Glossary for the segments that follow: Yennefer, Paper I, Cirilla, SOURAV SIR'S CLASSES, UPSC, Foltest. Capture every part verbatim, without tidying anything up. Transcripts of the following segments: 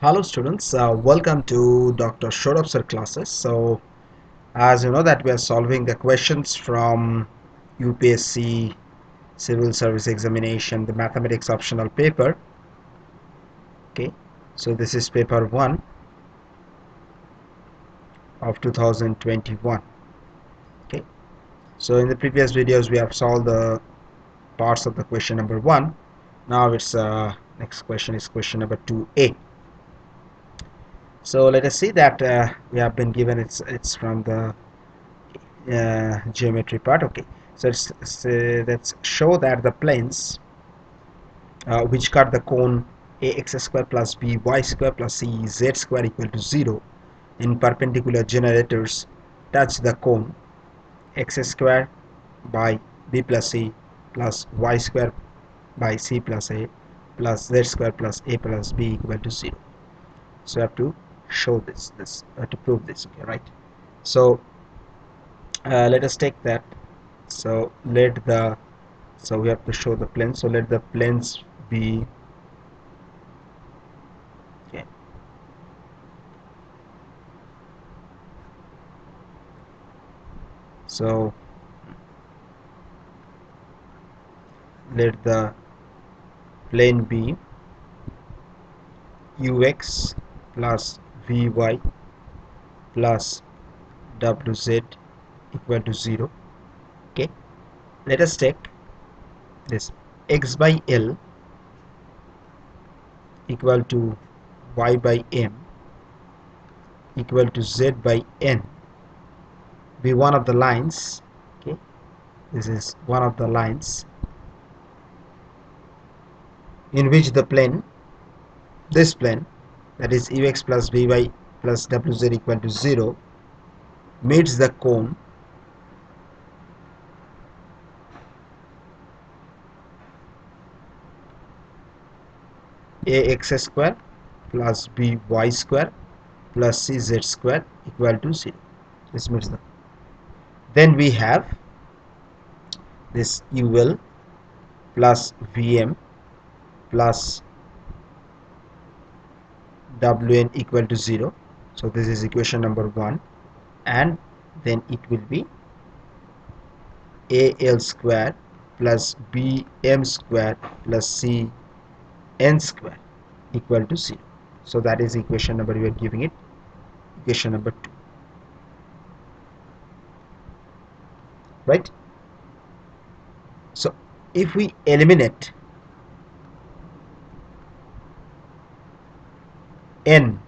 Hello students, uh, welcome to Doctor Sourav Sir's Classes. So as you know that we are solving the questions from U P S C Civil Service Examination, the mathematics optional paper. Okay, so this is paper one of two thousand twenty-one. Okay, so in the previous videos we have solved the parts of the question number one. Now it's uh, next question is question number two A. So let us see that uh, we have been given it's it's from the uh, geometry part. Okay, so it's, it's, uh, let's show that the planes uh, which cut the cone ax square plus by square plus cz square equal to zero in perpendicular generators touch the cone x square by b plus c plus y square by c plus a plus z square plus a plus b equal to zero. So I have to show this this uh, to prove this. Okay, right? So uh, let us take that. So let the so we have to show the planes. So let the planes be okay. So let the plane be ux plus vy plus wz equal to zero. Okay, let us take this x by l equal to y by m equal to z by n be one of the lines. Okay, this is one of the lines in which the plane this plane that is ux plus vy plus wz equal to zero meets the cone ax square plus by square plus cz square equal to zero. This meets the then we have this ul plus vm plus wn equal to zero. So this is equation number one, and then it will be al square plus bm square plus cn square equal to zero. So that is equation number, we are giving it equation number two, right? So if we eliminate n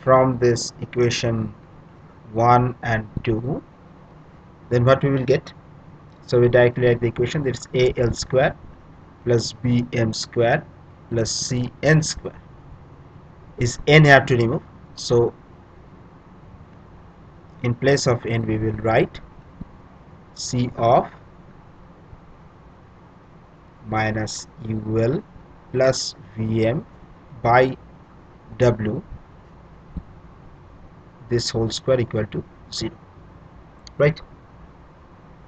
from this equation one and two, then what we will get? So we directly write the equation, that is al square plus bm square plus cn square. Is n have to remove, so in place of n we will write c of minus ul plus vm by w this whole square equal to zero, right?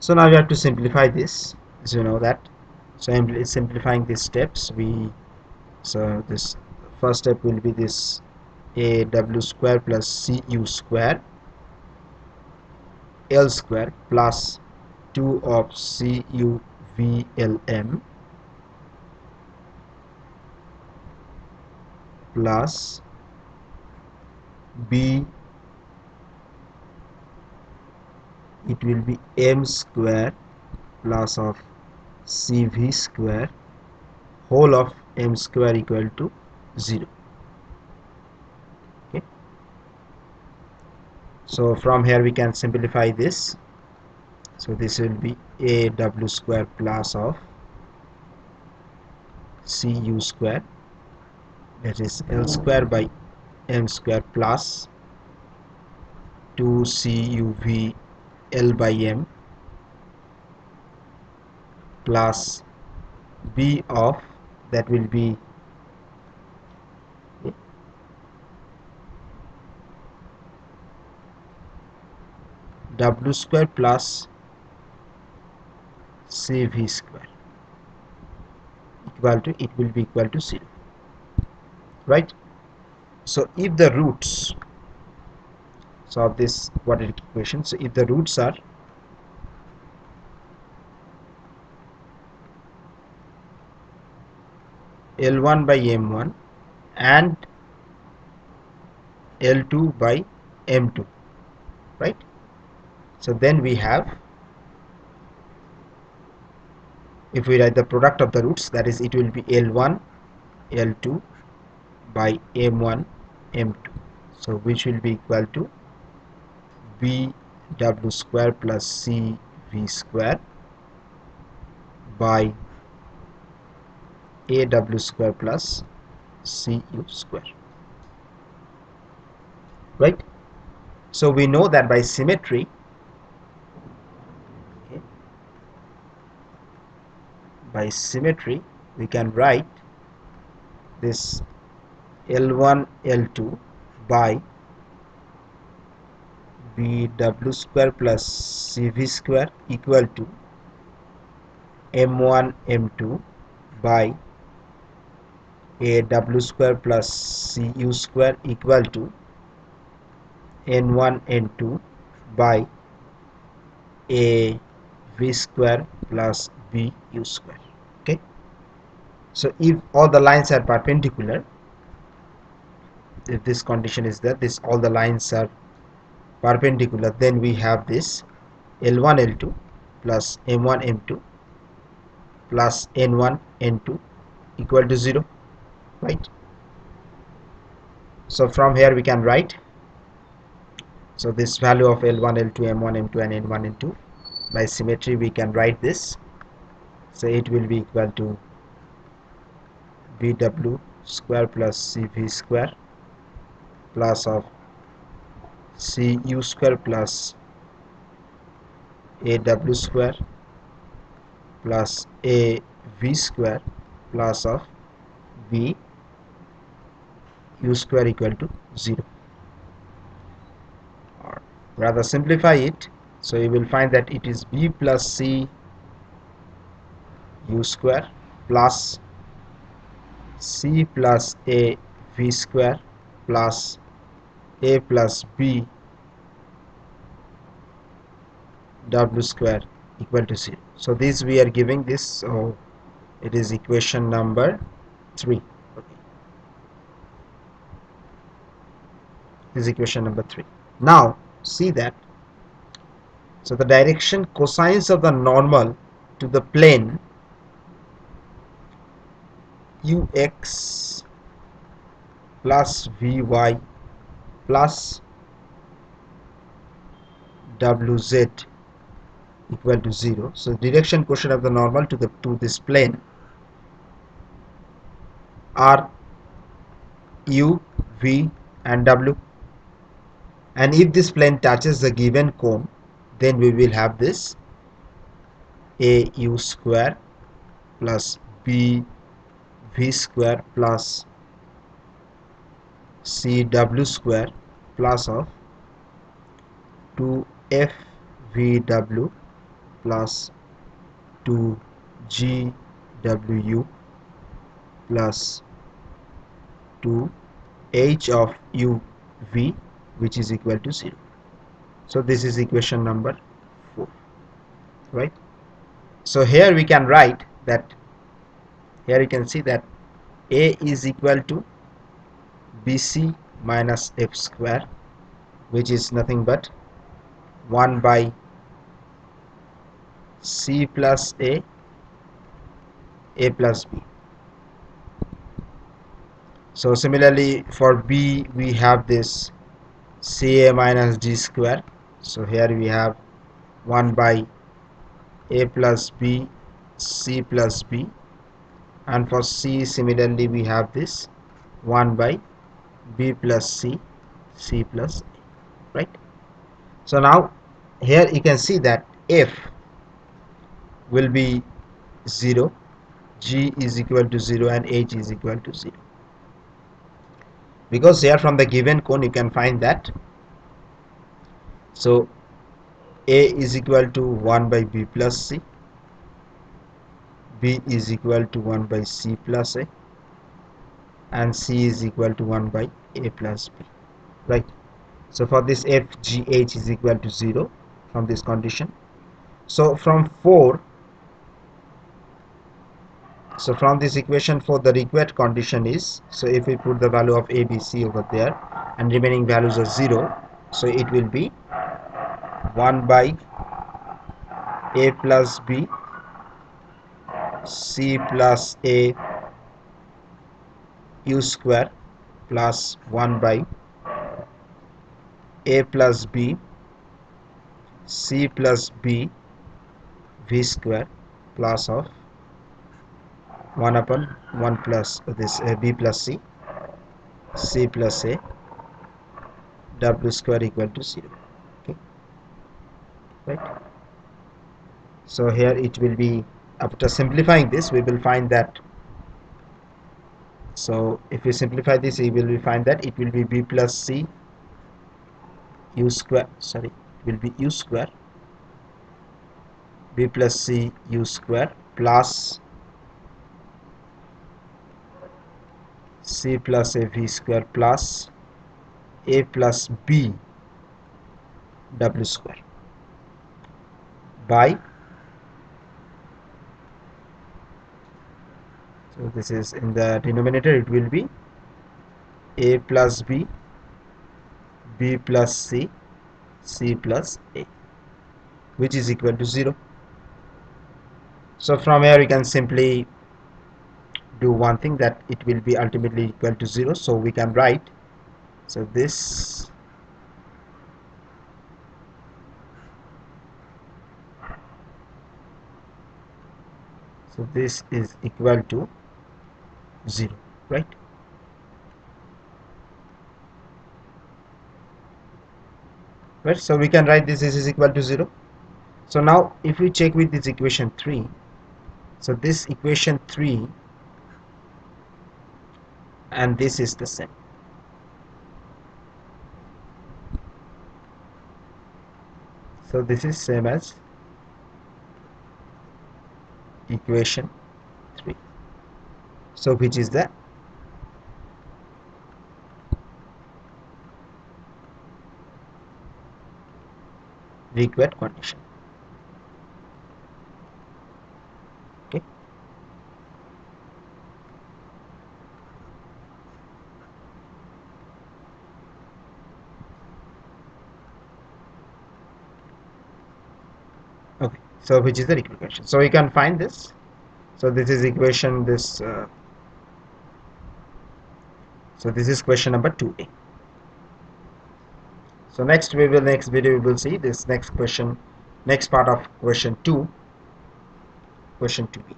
So now we have to simplify this, as you know that. So I'm simplifying these steps. We so this first step will be this a w square plus c u square l square plus two of c u v l m plus b, it will be m square plus of cv square whole of m square equal to zero. Okay, so from here we can simplify this. So this will be a w square plus of cu square, that is L square by M square plus two C U V L by M plus B of, that will be W square plus C V square equal to, it will be equal to zero. Right? So if the roots solve this quadratic equation, so if the roots are L one by M one and L two by M two, right? So then we have, if we write the product of the roots, that is, it will be L one L two by M one M two, so which will be equal to B W square plus C V square by A W square plus C U square, right? So we know that by symmetry, okay, by symmetry we can write this L one L two by B W square plus C V square equal to M one M two by A W square plus C U square equal to N one N two by A V square plus B U square. Okay. So if all the lines are perpendicular, if this condition is there, this all the lines are perpendicular, then we have this L one L two plus M one M two plus N one N two equal to zero, right? So from here we can write, so this value of L one L two M one M two and N one N two, by symmetry we can write this, so it will be equal to B W square plus C V square plus of C U square plus A W square plus A V square plus of B U square equal to zero. Or rather, simplify it, so you will find that it is B plus C U square plus C plus A V square plus A plus B W square equal to zero. So this we are giving this, so it is equation number three. Okay. This is equation number three. Now see that, so the direction cosines of the normal to the plane U X plus V Y plus W Z equal to zero. So direction quotient of the normal to the to this plane are U, V and W, and if this plane touches the given cone, then we will have this A U square plus B V square plus C W square plus of two F V W plus two G W plus two H of U V, which is equal to zero. So this is equation number four, right? So here we can write that, here you can see that A is equal to B C minus F square, which is nothing but one by C plus A, A plus B. So similarly for B we have this C A minus D square, so here we have one by A plus B C plus B, and for C similarly we have this one by B plus C C plus A, right? So now here you can see that F will be zero, G is equal to zero, and H is equal to zero, because here from the given cone you can find that, so A is equal to one by B plus C, B is equal to one by C plus A, and C is equal to one by A plus B, right? So for this F G H is equal to zero from this condition. So from four, so from this equation for the required condition is, so if we put the value of A, B, C over there and remaining values are zero, so it will be one by A plus B, C plus A, U square plus one by A plus B, C plus B, V square plus of one upon one plus this uh, B plus C, C plus A, W square equal to zero. Okay, right. So here it will be, after simplifying this we will find that, so if you simplify this you will find that it will be B plus C U square, sorry it will be U square, B plus C U square plus C plus A V square plus A plus B W square by, so this is in the denominator, it will be A plus B, B plus C, C plus A, which is equal to zero. So from here we can simply do one thing, that it will be ultimately equal to zero. So we can write, so this so this is equal to zero, right? Right, so we can write this, this is equal to zero. So now if we check with this equation three, so this equation three and this is the same. So this is same as equation three, so which is the required condition. Okay, okay, so which is the required condition. So we can find this, so this is equation this uh, so this is question number two A. So next we will next video we will see this next question, next part of question two, question two B.